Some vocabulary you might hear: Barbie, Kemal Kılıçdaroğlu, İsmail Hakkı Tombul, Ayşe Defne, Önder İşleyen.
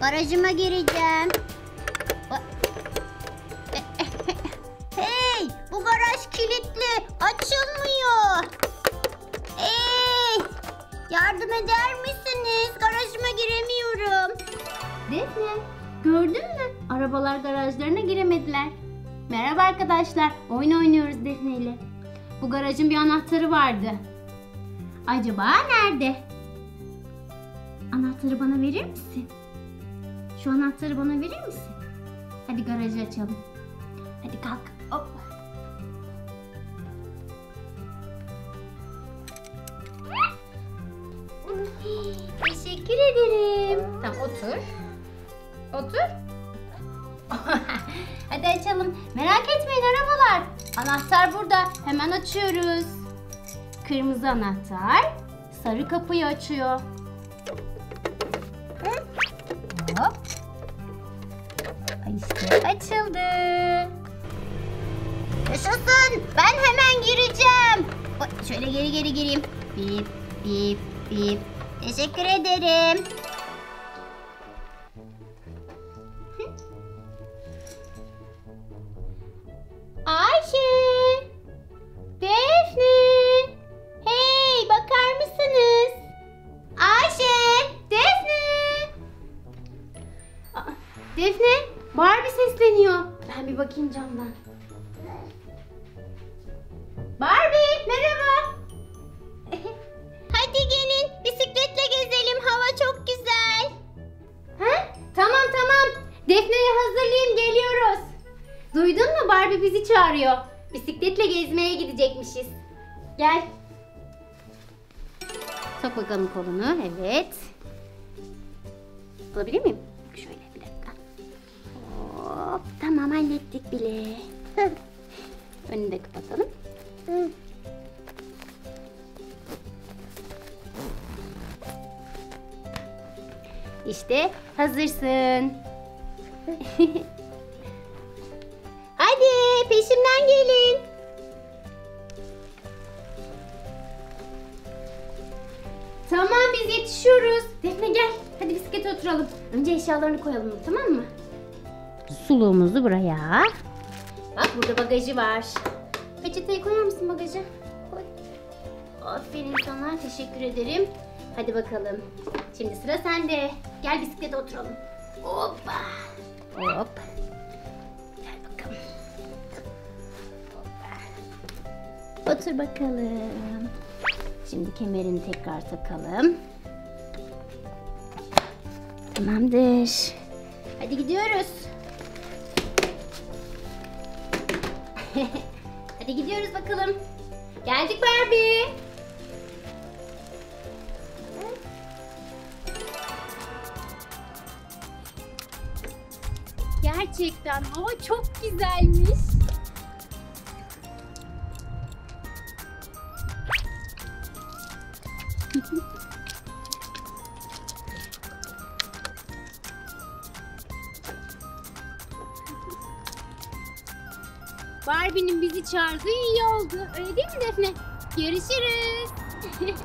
Garajıma gireceğim. Hey, bu garaj kilitli. Açılmıyor. Hey, yardım eder misiniz? Garajıma giremiyorum. Defne, gördün mü? Arabalar garajlarına giremediler. Merhaba arkadaşlar. Oyun oynuyoruz Defne ile. Bu garajın bir anahtarı vardı. Acaba nerede? Anahtarı bana verir misin? Şu anahtarı bana verir misin? Hadi garajı açalım. Hadi kalk. Hop. Teşekkür ederim. Tamam, otur. Otur. Hadi açalım. Merak etmeyin arabalar. Anahtar burada. Hemen açıyoruz. Kırmızı anahtar sarı kapıyı açıyor. Hop. İşte açıldı. Yaşasın. Ben hemen gireceğim. Şöyle geri gireyim. Bip bip bip. Teşekkür ederim. Ayşe, Defne, hey bakar mısınız? Ayşe, Defne. Defne, Barbie sesleniyor. Ben bir bakayım camdan. Barbie, merhaba. Hadi gelin, bisikletle gezelim. Hava çok güzel. Ha? Tamam. Defne'yi hazırlayayım, geliyoruz. Duydun mu? Barbie bizi çağırıyor. Bisikletle gezmeye gidecekmişiz. Gel. Sok bakalım kolunu. Evet. Alabilir miyim? Şöyle bir dakika. Hop, tamam hallettik bile. Önünü de kapatalım. İşte hazırsın. Hadi peşimden gelin. Tamam biz yetişiyoruz. Defne gel. Hadi bisiklete oturalım. Önce eşyalarını koyalım, tamam mı? Suluğumuzu buraya. Bak burada bagajı var. Peçeteyi koyar mısın bagaja? Koy. Aferin sana, teşekkür ederim. Hadi bakalım. Şimdi sıra sende. Gel bisiklete oturalım. Hoppa. Hop. Otur bakalım. Şimdi kemerini tekrar takalım. Tamamdır. Hadi gidiyoruz. Hadi gidiyoruz bakalım. Geldik Barbie. Gerçekten hava çok güzelmiş. Barbie'nin bizi çağırdığı iyi oldu. Öyle değil mi Defne? Görüşürüz.